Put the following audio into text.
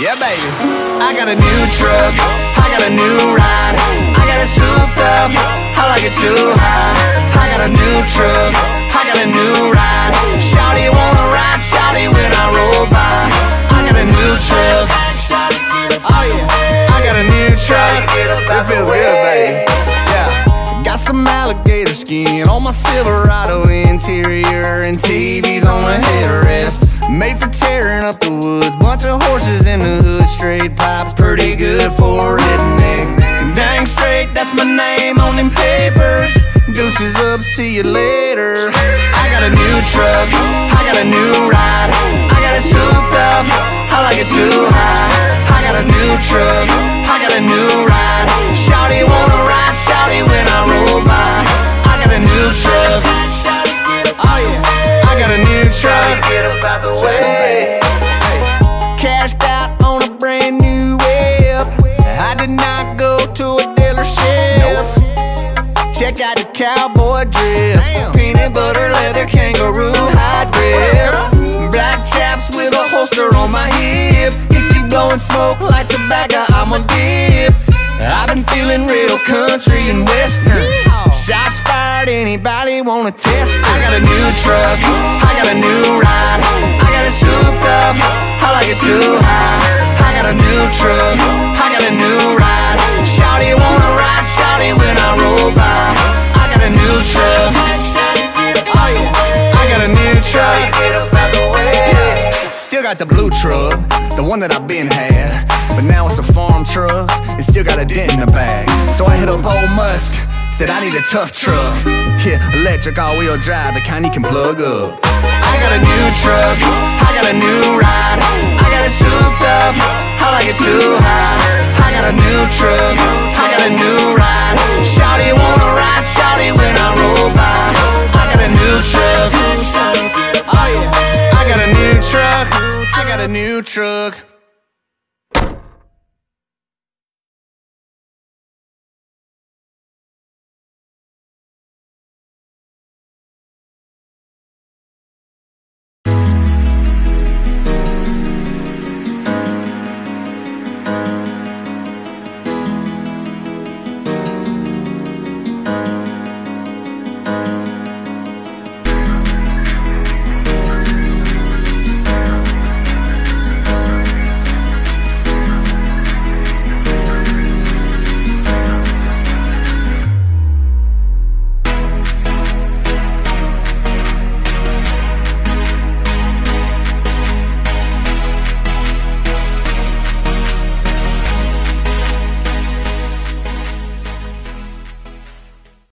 Yeah, baby. I got a new truck, I got a new ride, I got it souped up, I like it too high. I got a new truck, I got a new ride, shawty wanna ride, shawty when I roll by. I got a new truck, oh yeah, I got a new truck, it feels good, baby. Yeah, got some alligator skin on my Silverado interior and TVs on the headrest. Made for tearing up the woods, bunch of horses in the hood, straight pipes, pretty good for a redneck. Dang straight, that's my name on them papers. Deuces up, see you later. I got a new truck, I got a new ride, I got it souped up, I like it too high. I got a new truck, I got a new ride, shawty wanna ride, shawty when I roll by. I got a new truck, oh yeah, I got a new truck, get up out the way. Cashed out on a brand new whip, I did not go to a dealership. Check out the Cowboy Drip, peanut butter leather kangaroo high grip. Black chaps with a holster on my hip. If you blowin' smoke like tobacco, I'ma dip. I've been feeling real country and western. Shots fired, anybody wanna test me? I got a new truck, I got a new ride, I got it souped up, I like it too high. I got a new truck, I got a new ride, shawty wanna ride, shawty when I roll by. I got a new truck, oh yeah, I got a new truck, yeah. Still got the blue truck, the one that I've been had, but now it's a farm truck, it still got a dent in the back. So I hit up old Musk, said I need a tough truck, yeah, electric all-wheel drive, the kind you can plug up. I got a new truck, I got a new ride, I got it